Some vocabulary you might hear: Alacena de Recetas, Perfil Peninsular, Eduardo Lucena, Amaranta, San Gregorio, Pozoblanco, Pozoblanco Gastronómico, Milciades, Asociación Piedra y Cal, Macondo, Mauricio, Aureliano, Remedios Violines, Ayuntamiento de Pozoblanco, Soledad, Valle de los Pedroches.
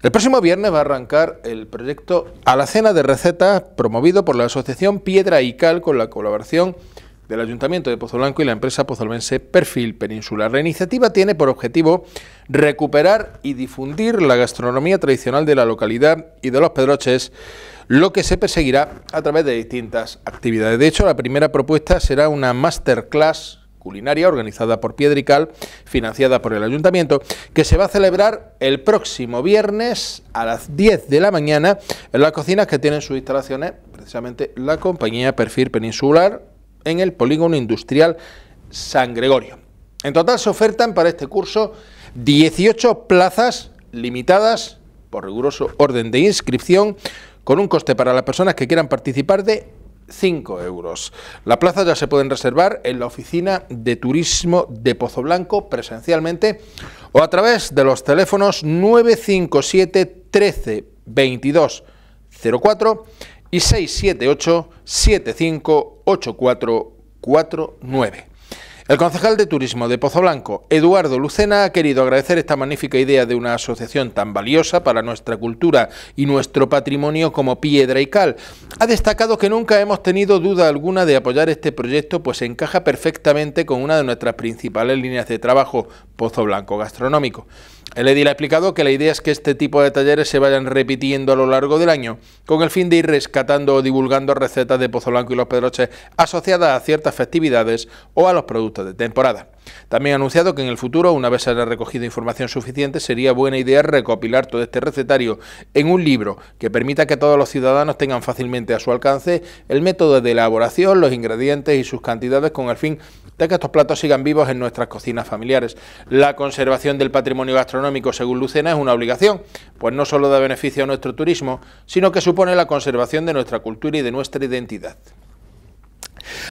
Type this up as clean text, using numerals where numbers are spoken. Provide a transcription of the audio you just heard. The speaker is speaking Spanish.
El próximo viernes va a arrancar el proyecto Alacena de Recetas, promovido por la Asociación Piedra y Cal con la colaboración del Ayuntamiento de Pozoblanco y la empresa pozolvense Perfil Peninsular. La iniciativa tiene por objetivo recuperar y difundir la gastronomía tradicional de la localidad y de los pedroches, lo que se perseguirá a través de distintas actividades. De hecho, la primera propuesta será una masterclass culinaria organizada por Piedra y Cal, financiada por el Ayuntamiento, que se va a celebrar el próximo viernes a las 10 de la mañana en las cocinas que tienen sus instalaciones precisamente la compañía Perfil Peninsular en el polígono industrial San Gregorio. En total se ofertan para este curso 18 plazas limitadas por riguroso orden de inscripción, con un coste para las personas que quieran participar de 5 euros. Las plazas ya se pueden reservar en la oficina de turismo de Pozoblanco presencialmente o a través de los teléfonos 957 13 22 04 y 678 75 84 49. El concejal de turismo de Pozoblanco, Eduardo Lucena, ha querido agradecer esta magnífica idea de una asociación tan valiosa para nuestra cultura y nuestro patrimonio como Piedra y Cal. Ha destacado que nunca hemos tenido duda alguna de apoyar este proyecto, pues encaja perfectamente con una de nuestras principales líneas de trabajo, Pozoblanco Gastronómico. El edil ha explicado que la idea es que este tipo de talleres se vayan repitiendo a lo largo del año, con el fin de ir rescatando o divulgando recetas de Pozoblanco y los pedroches asociadas a ciertas festividades o a los productos de temporada. También ha anunciado que en el futuro, una vez se haya recogido información suficiente, sería buena idea recopilar todo este recetario en un libro que permita que todos los ciudadanos tengan fácilmente a su alcance el método de elaboración, los ingredientes y sus cantidades, con el fin de que estos platos sigan vivos en nuestras cocinas familiares. La conservación del patrimonio gastronómico, según Lucena, es una obligación, pues no solo da beneficio a nuestro turismo, sino que supone la conservación de nuestra cultura y de nuestra identidad.